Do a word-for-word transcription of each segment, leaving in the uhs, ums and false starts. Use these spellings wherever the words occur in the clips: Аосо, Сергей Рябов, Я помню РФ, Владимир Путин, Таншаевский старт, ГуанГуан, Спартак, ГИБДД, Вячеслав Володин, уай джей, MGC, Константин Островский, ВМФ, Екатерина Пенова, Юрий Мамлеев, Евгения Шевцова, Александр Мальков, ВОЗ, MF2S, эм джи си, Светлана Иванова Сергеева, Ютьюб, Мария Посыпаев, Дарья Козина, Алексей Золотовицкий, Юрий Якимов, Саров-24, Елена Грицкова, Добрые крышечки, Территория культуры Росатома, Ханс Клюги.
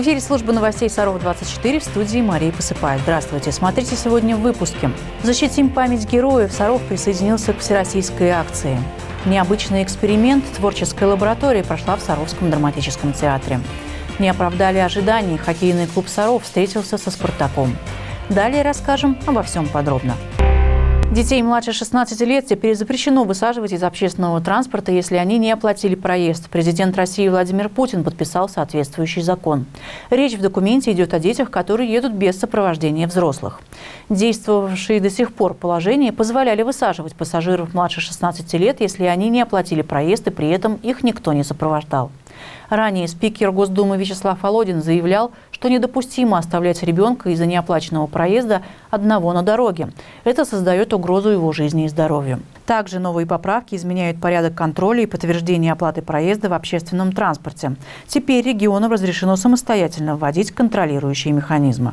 В эфире служба новостей «Саров двадцать четыре», в студии Марии Посыпает. Здравствуйте. Смотрите сегодня в выпуске. Защитим память героев. Саров присоединился к всероссийской акции. Необычный эксперимент творческой лаборатории прошла в Саровском драматическом театре. Не оправдали ожиданий. Хоккейный клуб «Саров» встретился со «Спартаком». Далее расскажем обо всем подробно. Детей младше шестнадцати лет теперь запрещено высаживать из общественного транспорта, если они не оплатили проезд. Президент России Владимир Путин подписал соответствующий закон. Речь в документе идет о детях, которые едут без сопровождения взрослых. Действовавшие до сих пор положения позволяли высаживать пассажиров младше шестнадцати лет, если они не оплатили проезд и при этом их никто не сопровождал. Ранее спикер Госдумы Вячеслав Володин заявлял, что недопустимо оставлять ребенка из-за неоплаченного проезда одного на дороге. Это создает угрозу его жизни и здоровью. Также новые поправки изменяют порядок контроля и подтверждения оплаты проезда в общественном транспорте. Теперь регионам разрешено самостоятельно вводить контролирующие механизмы.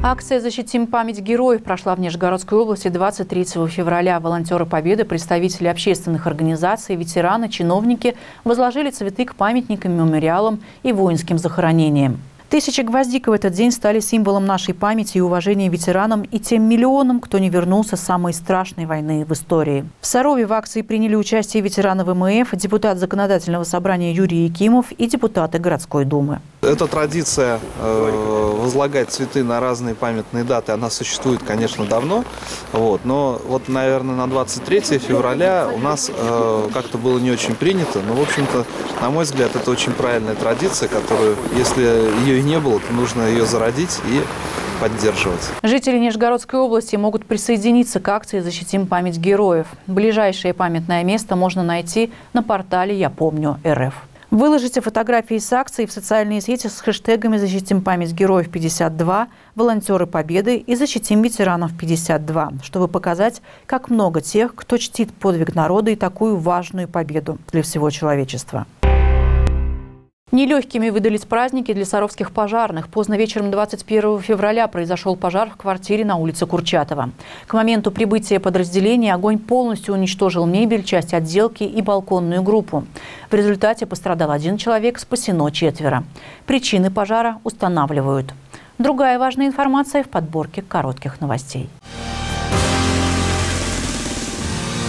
Акция «Защитим память героев» прошла в Нижегородской области двадцать третьего февраля. Волонтеры Победы, представители общественных организаций, ветераны, чиновники возложили цветы к памятникам, мемориалам и воинским захоронениям. Тысячи гвоздик в этот день стали символом нашей памяти и уважения ветеранам и тем миллионам, кто не вернулся с самой страшной войны в истории. В Сарове в акции приняли участие ветераны ВМФ, депутат Законодательного собрания Юрий Якимов и депутаты городской думы. Эта традиция возлагать цветы на разные памятные даты, она существует, конечно, давно. Вот, но вот, наверное, на двадцать третье февраля у нас как-то было не очень принято. Но, в общем-то, на мой взгляд, это очень правильная традиция, которую, если ее и не было, то нужно ее зародить и поддерживать. Жители Нижегородской области могут присоединиться к акции «Защитим память героев». Ближайшее памятное место можно найти на портале «Я помню РФ». Выложите фотографии с акцией в социальные сети с хэштегами «Защитим память героев пятьдесят два», «Волонтеры Победы» и «Защитим ветеранов пятьдесят два», чтобы показать, как много тех, кто чтит подвиг народа и такую важную победу для всего человечества. Нелегкими выдались праздники для саровских пожарных. Поздно вечером двадцать первого февраля произошел пожар в квартире на улице Курчатова. К моменту прибытия подразделения огонь полностью уничтожил мебель, часть отделки и балконную группу. В результате пострадал один человек, спасено четверо. Причины пожара устанавливают. Другая важная информация в подборке коротких новостей.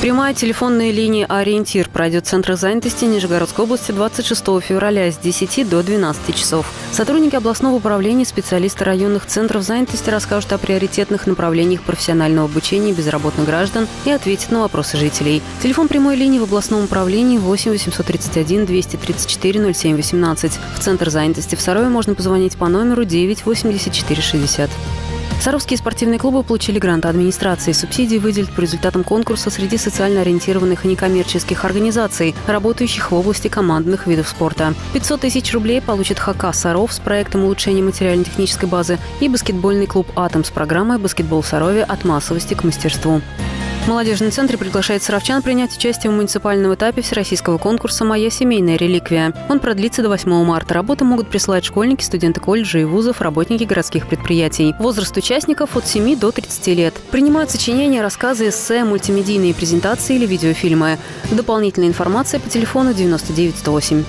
Прямая телефонная линия «Ориентир» пройдет в центрах занятости Нижегородской области двадцать шестого февраля с десяти до двенадцати часов. Сотрудники областного управления и специалисты районных центров занятости расскажут о приоритетных направлениях профессионального обучения безработных граждан и ответят на вопросы жителей. Телефон прямой линии в областном управлении восемь восемьсот тридцать один двести тридцать четыре ноль семь восемнадцать. В центр занятости в Сарове можно позвонить по номеру девять восемьдесят четыре шестьдесят. Саровские спортивные клубы получили гранты администрации. Субсидии выделят по результатам конкурса среди социально ориентированных и некоммерческих организаций, работающих в области командных видов спорта. пятьсот тысяч рублей получит ХК «Саров» с проектом улучшения материально-технической базы и баскетбольный клуб «Атом» с программой «Баскетбол в Сарове от массовости к мастерству». Молодежный центр приглашает саровчан принять участие в муниципальном этапе всероссийского конкурса «Моя семейная реликвия». Он продлится до восьмого марта. Работы могут присылать школьники, студенты колледжей и вузов, работники городских предприятий. Возраст участников от семи до тридцати лет. Принимают сочинения, рассказы, эссе, мультимедийные презентации или видеофильмы. Дополнительная информация по телефону девяносто девять сто восемь.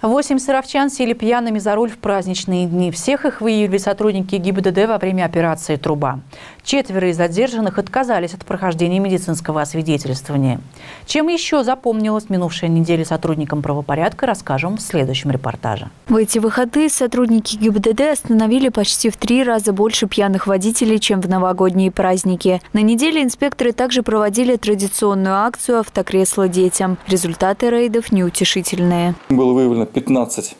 Восемь саровчан сели пьяными за руль в праздничные дни. Всех их выявили сотрудники ГИБДД во время операции «Труба». Четверо из задержанных отказались от прохождения медицинского освидетельствования. Чем еще запомнилась минувшая неделя сотрудникам правопорядка, расскажем в следующем репортаже. В эти выходные сотрудники ГИБДД остановили почти в три раза больше пьяных водителей, чем в новогодние праздники. На неделе инспекторы также проводили традиционную акцию «Автокресло детям». Результаты рейдов неутешительные. Было выявлено пятнадцать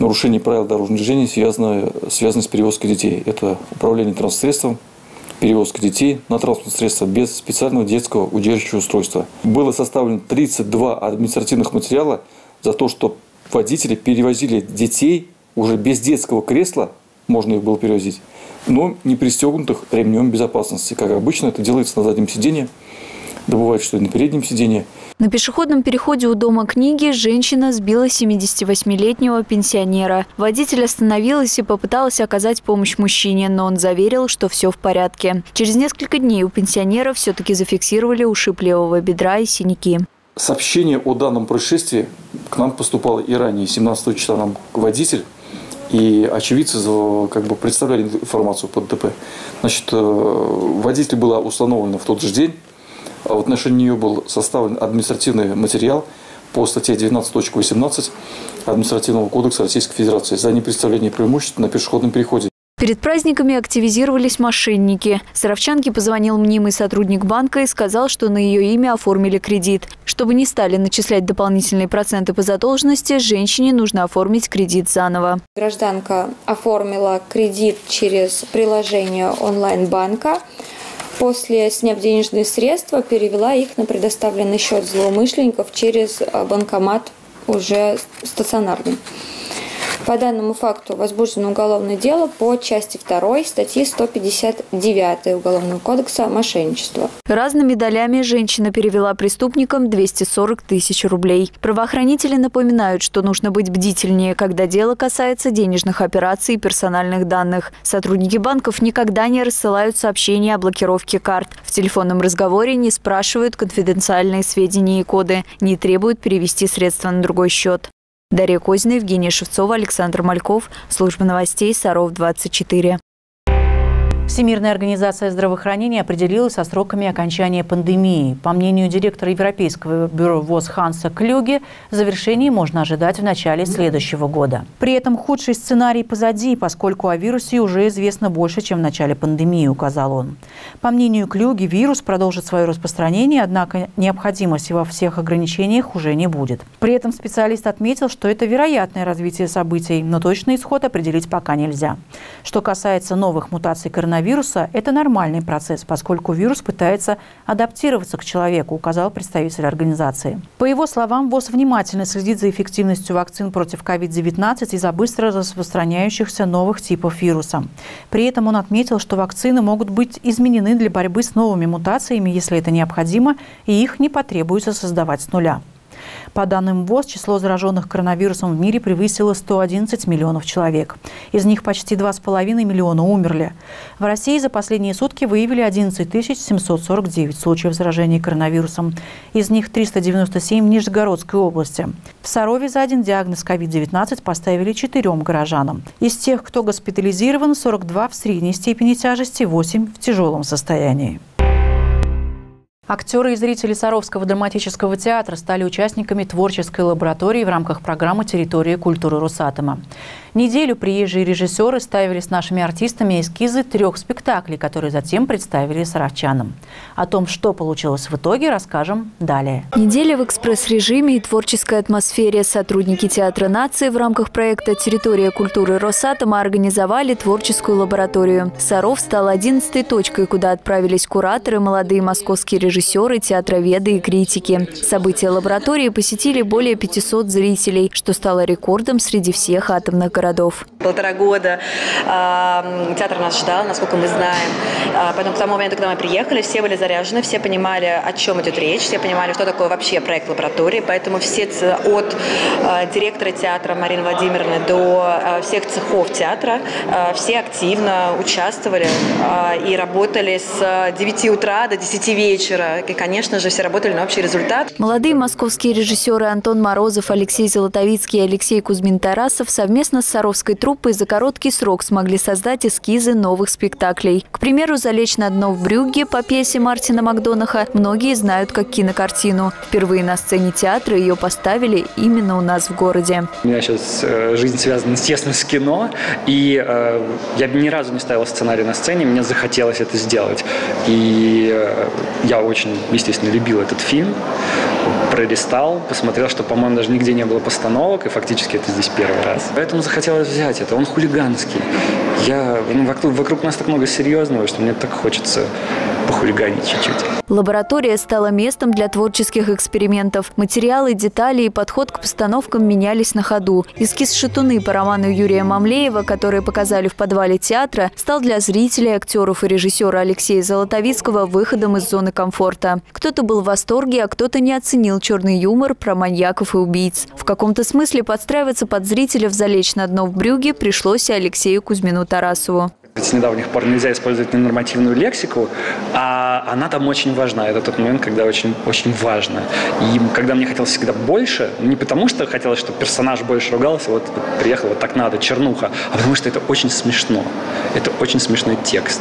нарушений правил дорожного движения, связанных, связанных с перевозкой детей. Это управление транспортным средством, перевозка детей на транспортное средство без специального детского удерживающего устройства. Было составлено тридцать два административных материала за то, что водители перевозили детей уже без детского кресла, можно их было перевозить, но не пристегнутых ремнем безопасности. Как обычно, это делается на заднем сиденье, да бывает, что и на переднем сиденье. На пешеходном переходе у Дома книги женщина сбила семидесятивосьмилетнего пенсионера. Водитель остановилась и попыталась оказать помощь мужчине, но он заверил, что все в порядке. Через несколько дней у пенсионера все-таки зафиксировали ушиб левого бедра и синяки. сообщение о данном происшествии к нам поступало и ранее. семнадцатого числа нам водитель и очевидцы как бы представляли информацию по ДТП. Значит, водитель была установлена в тот же день. В отношении нее был составлен административный материал по статье девятнадцать точка восемнадцать Административного кодекса Российской Федерации за непредставление преимуществ на пешеходном переходе. Перед праздниками активизировались мошенники. Саровчанке позвонил мнимый сотрудник банка и сказал, что на ее имя оформили кредит. Чтобы не стали начислять дополнительные проценты по задолженности, женщине нужно оформить кредит заново. Гражданка оформила кредит через приложение онлайн-банка. После, сняв денежные средства, перевела их на предоставленный счет злоумышленников через банкомат уже стационарный. По данному факту возбуждено уголовное дело по части второй статьи сто пятьдесят девять Уголовного кодекса «Мошенничество». Разными долями женщина перевела преступникам двести сорок тысяч рублей. Правоохранители напоминают, что нужно быть бдительнее, когда дело касается денежных операций и персональных данных. Сотрудники банков никогда не рассылают сообщения о блокировке карт. В телефонном разговоре не спрашивают конфиденциальные сведения и коды, не требуют перевести средства на другой счет. Дарья Козина, Евгения Шевцова, Александр Мальков. Служба новостей Саров двадцать четыре. Всемирная организация здравоохранения определилась со сроками окончания пандемии. По мнению директора Европейского бюро ВОЗ Ханса Клюги, завершение можно ожидать в начале следующего года. При этом худший сценарий позади, поскольку о вирусе уже известно больше, чем в начале пандемии, указал он. По мнению Клюги, вирус продолжит свое распространение, однако необходимости во всех ограничениях уже не будет. При этом специалист отметил, что это вероятное развитие событий, но точный исход определить пока нельзя. Что касается новых мутаций коронавируса, вируса – это нормальный процесс, поскольку вирус пытается адаптироваться к человеку, указал представитель организации. По его словам, ВОЗ внимательно следит за эффективностью вакцин против ковид девятнадцать и за быстро распространяющихся новых типов вируса. При этом он отметил, что вакцины могут быть изменены для борьбы с новыми мутациями, если это необходимо, и их не потребуется создавать с нуля. По данным ВОЗ, число зараженных коронавирусом в мире превысило сто одиннадцать миллионов человек. Из них почти два с половиной миллиона умерли. В России за последние сутки выявили одиннадцать тысяч семьсот сорок девять случаев заражения коронавирусом. Из них триста девяносто семь в Нижегородской области. В Сарове за один диагноз ковид девятнадцать поставили четырем горожанам. Из тех, кто госпитализирован, сорок два в средней степени тяжести, восемь в тяжелом состоянии. Актеры и зрители Саровского драматического театра стали участниками творческой лаборатории в рамках программы «Территория культуры Росатома». Неделю приезжие режиссеры ставили с нашими артистами эскизы трех спектаклей, которые затем представили саровчанам. О том, что получилось в итоге, расскажем далее. Неделя в экспресс-режиме и творческой атмосфере. Сотрудники Театра нации в рамках проекта «Территория культуры Росатома» организовали творческую лабораторию. Саров стал одиннадцатой точкой, куда отправились кураторы, молодые московские режиссеры, режиссеры, театроведы и критики. События лаборатории посетили более пятисот зрителей, что стало рекордом среди всех атомных городов. Полтора года э, театр нас ждал, насколько мы знаем. Э, поэтому к тому моменту, когда мы приехали, все были заряжены, все понимали, о чем идет речь, все понимали, что такое вообще проект лаборатории. Поэтому все от э, директора театра Марины Владимировны до э, всех цехов театра, э, все активно участвовали э, и работали с девяти утра до десяти вечера. И, конечно же, все работали на общий результат. Молодые московские режиссеры Антон Морозов, Алексей Золотовицкий и Алексей Кузьмин-Тарасов совместно с саровской труппой за короткий срок смогли создать эскизы новых спектаклей. К примеру, «Залечь на дно в Брюгге» по пьесе Мартина Макдонаха многие знают как кинокартину. Впервые на сцене театра ее поставили именно у нас в городе. У меня сейчас жизнь связана тесно с кино, и э, я ни разу не ставил сценарий на сцене, мне захотелось это сделать. И э, я очень очень, естественно, любил этот фильм, пролистал, посмотрел, что, по-моему, даже нигде не было постановок, и фактически это здесь первый раз. Поэтому захотелось взять это, он хулиганский. Я, ну, вокруг, вокруг нас так много серьезного, что мне так хочется похулиганить чуть-чуть. Лаборатория стала местом для творческих экспериментов. Материалы, детали и подход к постановкам менялись на ходу. Эскиз «Шатуны» по роману Юрия Мамлеева, который показали в подвале театра, стал для зрителей, актеров и режиссера Алексея Золотовицкого выходом из зоны комфорта. Кто-то был в восторге, а кто-то не оценил черный юмор про маньяков и убийц. В каком-то смысле подстраиваться под зрителя в «Залечь на дно в Брюгге» пришлось и Алексею Кузьмину-Тарасову. С недавних пор нельзя использовать ненормативную лексику, а она там очень важна. Это тот момент, когда очень, очень важно. И когда мне хотелось всегда больше, не потому что хотелось, чтобы персонаж больше ругался, вот приехал, вот так надо, чернуха, а потому что это очень смешно. Это очень смешной текст.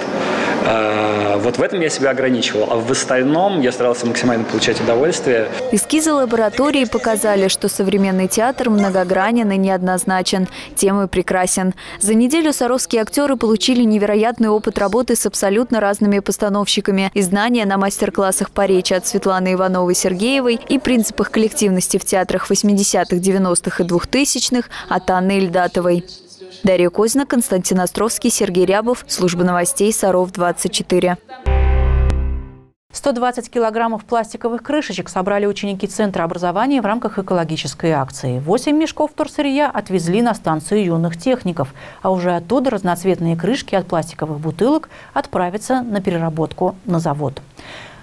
Вот в этом я себя ограничивал, а в остальном я старался максимально получать удовольствие. Эскизы лаборатории показали, что современный театр многогранен и неоднозначен, темой прекрасен. За неделю саровские актеры получили невероятный опыт работы с абсолютно разными постановщиками и знания на мастер-классах по речи от Светланы Ивановой Сергеевой и принципах коллективности в театрах восьмидесятых, девяностых и двухтысячных от Анны Ильдатовой. Дарья Козина, Константин Островский, Сергей Рябов. Служба новостей Саров двадцать четыре. сто двадцать килограммов пластиковых крышечек собрали ученики Центра образования в рамках экологической акции. восемь мешков вторсырья отвезли на станцию юных техников. А уже оттуда разноцветные крышки от пластиковых бутылок отправятся на переработку на завод.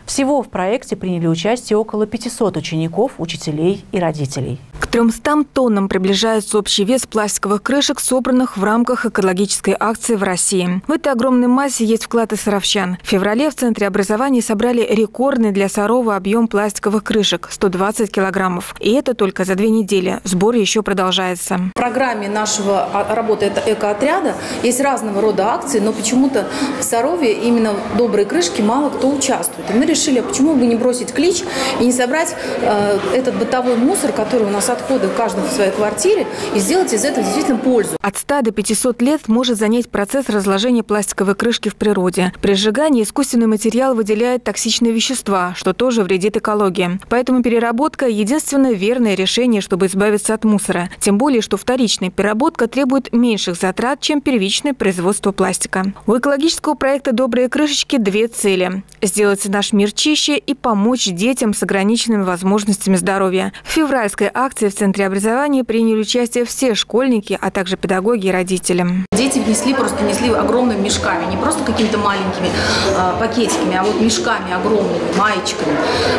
Всего в проекте приняли участие около пятисот учеников, учителей и родителей. К трёмстам тоннам приближается общий вес пластиковых крышек, собранных в рамках экологической акции в России. В этой огромной массе есть вклад и саровчан. В феврале в Центре образования собрали рекордный для Сарова объем пластиковых крышек – сто двадцать килограммов. И это только за две недели. Сбор еще продолжается. В программе нашего работы экоотряда есть разного рода акции, но почему-то в Сарове именно в «Добрые крышки» мало кто участвует. И мы решили, почему бы не бросить клич и не собрать э, этот бытовой мусор, который у нас отходы в каждом в своей квартире, и сделать из этого действительно пользу. От ста до пятисот лет может занять процесс разложения пластиковой крышки в природе. При сжигании искусственный материал выделяет токсичные вещества, что тоже вредит экологии. Поэтому переработка – единственное верное решение, чтобы избавиться от мусора. Тем более, что вторичная переработка требует меньших затрат, чем первичное производство пластика. У экологического проекта «Добрые крышечки» две цели – сделать наш мир чище и помочь детям с ограниченными возможностями здоровья. В февральской акции в Центре образования приняли участие все школьники, а также педагоги и родители. Дети внесли, просто несли огромными мешками, не просто какими-то маленькими э, пакетиками, а вот мешками огромными, маечками,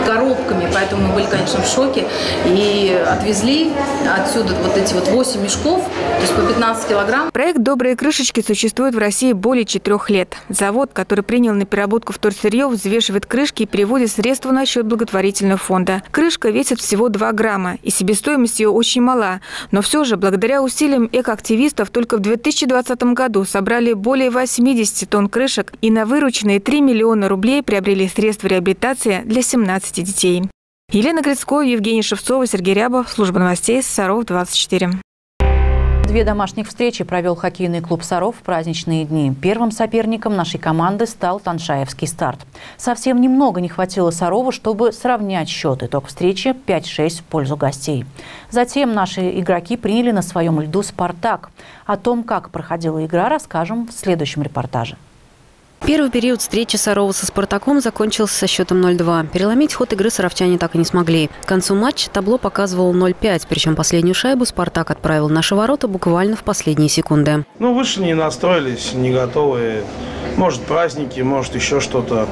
коробками. Поэтому мы были, конечно, в шоке. И отвезли отсюда вот эти вот восемь мешков, то есть по пятнадцать килограмм. Проект «Добрые крышечки» существует в России более четырех лет. Завод, который принял на переработку вторсырье, взвешивает крышки и переводит средства на счет благотворительного фонда. Крышка весит всего два грамма, и себестоимость ее очень мала. Но все же, благодаря усилиям экоактивистов, только в две тысячи двадцатом году собрали более восьмидесяти тонн крышек и на вырученные три миллиона рублей приобрели средства реабилитации для семнадцати детей. Елена Грицкова, Евгений Шевцова, Сергей Рябов. Служба новостей Саров двадцать четыре. Две домашних встречи провел хоккейный клуб «Саров» в праздничные дни. Первым соперником нашей команды стал Таншаевский старт. Совсем немного не хватило «Сарову», чтобы сравнять счет. Итог встречи пять шесть в пользу гостей. Затем наши игроки приняли на своем льду «Спартак». О том, как проходила игра, расскажем в следующем репортаже. Первый период встречи Сарова со «Спартаком» закончился со счетом ноль два. Переломить ход игры саровчане так и не смогли. К концу матча табло показывало ноль пять, причем последнюю шайбу «Спартак» отправил в наши ворота буквально в последние секунды. Ну, вышли, не настроились, не готовы. Может, праздники, может, еще что-то.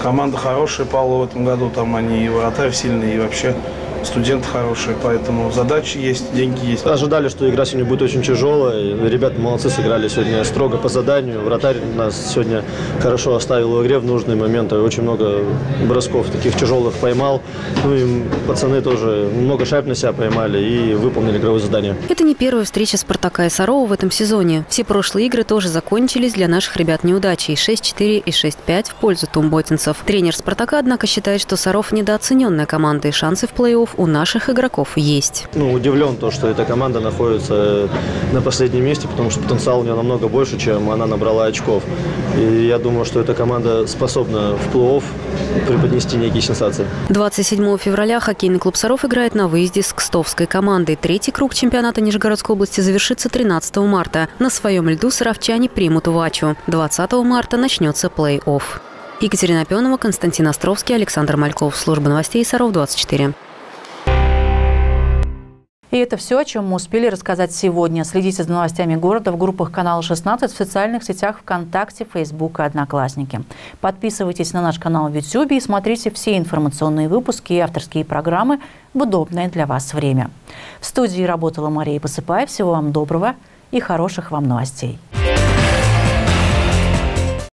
Команда хорошая, Павла, в этом году. Там они и вратарь сильные, и вообще студенты хорошие. Поэтому задачи есть, деньги есть. Ожидали, что игра сегодня будет очень тяжелая. Ребята молодцы, сыграли сегодня строго по заданию. Вратарь нас сегодня хорошо оставил в игре в нужные моменты. Очень много бросков таких тяжелых поймал. Ну и пацаны тоже много шайб на себя поймали и выполнили игровое задание. Это не первая встреча «Спартака» и «Сарова» в этом сезоне. Все прошлые игры тоже закончились для наших ребят неудачей. шесть четыре и шесть пять в пользу тумботинцев. Тренер «Спартака», однако, считает, что «Саров» недооцененная команда и шансы в плей-офф у наших игроков есть. Ну, удивлен то, что эта команда находится на последнем месте, потому что потенциал у нее намного больше, чем она набрала очков. И я думаю, что эта команда способна в плей-офф преподнести некие сенсации. двадцать седьмого февраля хоккейный клуб «Саров» играет на выезде с кстовской командой. Третий круг чемпионата Нижегородской области завершится тринадцатого марта. На своем льду саровчане примут Вачу. двадцатого марта начнется плей-офф. Екатерина Пенова, Константин Островский, Александр Мальков. Служба новостей Саров двадцать четыре. И это все, о чем мы успели рассказать сегодня. Следите за новостями города в группах канала шестнадцать, в социальных сетях ВКонтакте, Фейсбук и Одноклассники. Подписывайтесь на наш канал в Ютьюбе и смотрите все информационные выпуски и авторские программы в удобное для вас время. В студии работала Мария Посыпаев. Всего вам доброго и хороших вам новостей.